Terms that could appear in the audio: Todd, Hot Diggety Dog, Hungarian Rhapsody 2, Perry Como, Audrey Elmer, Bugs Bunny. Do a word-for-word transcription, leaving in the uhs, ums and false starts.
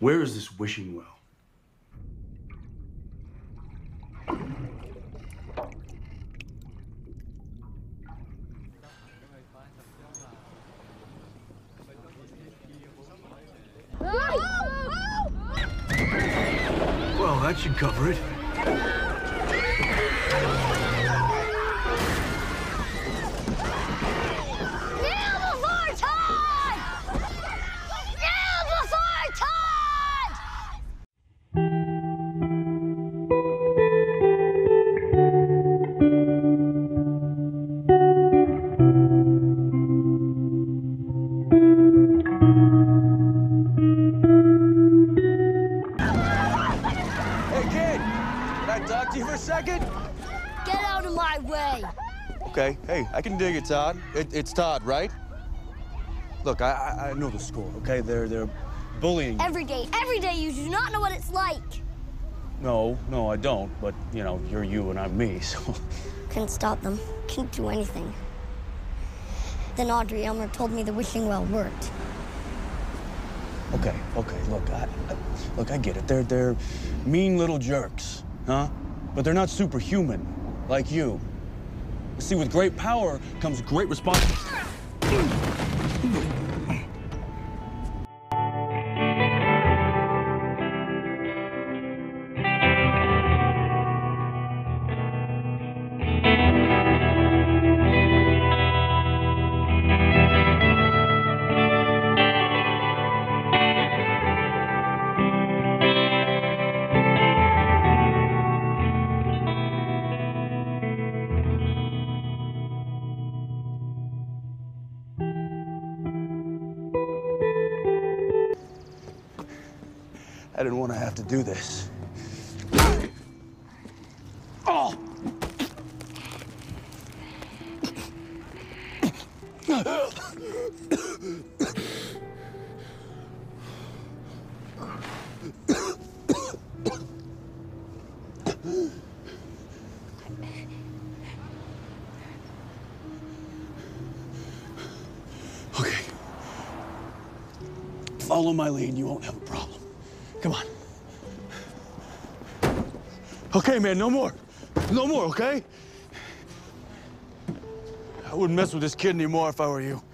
Where is this wishing well? Well, that should cover it. Okay, hey, I can dig it, Todd. It, it's Todd, right? Look, I, I know the score, okay? They're, they're bullying. Every day, every day, you do not know what it's like. No, no, I don't, but, you know, you're you and I'm me, so. Couldn't stop them, couldn't do anything. Then Audrey Elmer told me the wishing well worked. Okay, okay, look, I, I, look, I get it. They're, they're mean little jerks, huh? But they're not superhuman, like you. See, with great power comes great responsibility. I didn't want to have to do this. Oh! Okay. Follow my lead and you won't have a problem. Come on. Okay, man, no more. No more, okay? I wouldn't mess with this kid anymore if I were you.